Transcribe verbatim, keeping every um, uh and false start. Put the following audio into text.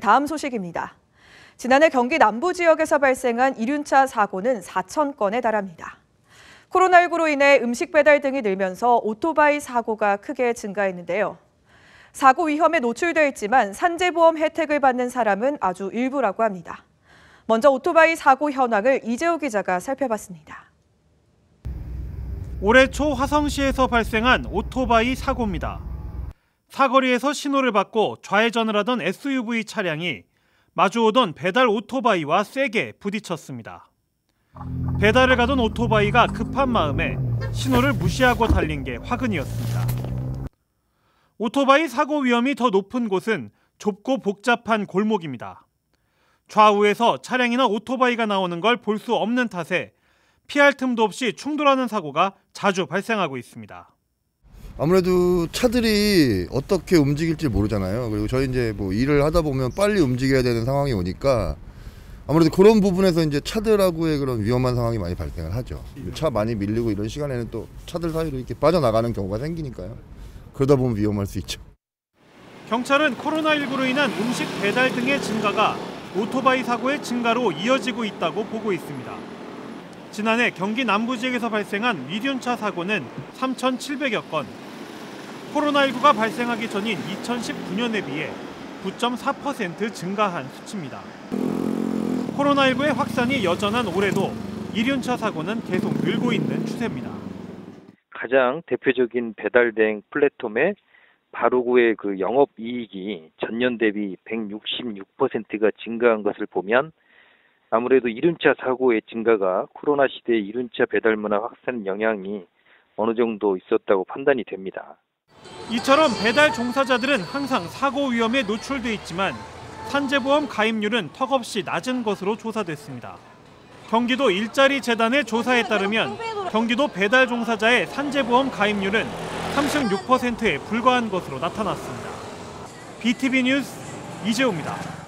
다음 소식입니다. 지난해 경기 남부 지역에서 발생한 일륜차 사고는 사천 건에 달합니다. 코로나 일구로 인해 음식 배달 등이 늘면서 오토바이 사고가 크게 증가했는데요. 사고 위험에 노출되어 있지만 산재보험 혜택을 받는 사람은 아주 일부라고 합니다. 먼저 오토바이 사고 현황을 이재호 기자가 살펴봤습니다. 올해 초 화성시에서 발생한 오토바이 사고입니다. 사거리에서 신호를 받고 좌회전을 하던 에스유브이 차량이 마주오던 배달 오토바이와 세게 부딪혔습니다. 배달을 가던 오토바이가 급한 마음에 신호를 무시하고 달린 게 화근이었습니다. 오토바이 사고 위험이 더 높은 곳은 좁고 복잡한 골목입니다. 좌우에서 차량이나 오토바이가 나오는 걸 볼 수 없는 탓에 피할 틈도 없이 충돌하는 사고가 자주 발생하고 있습니다. 아무래도 차들이 어떻게 움직일지 모르잖아요. 그리고 저희 이제 뭐 일을 하다 보면 빨리 움직여야 되는 상황이 오니까 아무래도 그런 부분에서 이제 차들하고의 그런 위험한 상황이 많이 발생을 하죠. 차 많이 밀리고 이런 시간에는 또 차들 사이로 이렇게 빠져나가는 경우가 생기니까요. 그러다 보면 위험할 수 있죠. 경찰은 코로나 일구로 인한 음식 배달 등의 증가가 오토바이 사고의 증가로 이어지고 있다고 보고 있습니다. 지난해 경기 남부 지역에서 발생한 이륜차 사고는 삼천칠백여 건. 코로나 일구가 발생하기 전인 이천십구 년에 비해 구 점 사 퍼센트 증가한 수치입니다. 코로나 일구의 확산이 여전한 올해도 일륜차 사고는 계속 늘고 있는 추세입니다. 가장 대표적인 배달 대행 플랫폼의 바로구의 그 영업 이익이 전년 대비 백육십육 퍼센트가 증가한 것을 보면 아무래도 일륜차 사고의 증가가 코로나 시대의 일륜차 배달 문화 확산 영향이 어느 정도 있었다고 판단이 됩니다. 이처럼 배달 종사자들은 항상 사고 위험에 노출돼 있지만 산재보험 가입률은 턱없이 낮은 것으로 조사됐습니다. 경기도 일자리 재단의 조사에 따르면 경기도 배달 종사자의 산재보험 가입률은 삼십육 퍼센트에 불과한 것으로 나타났습니다. 비티비 뉴스 이재호입니다.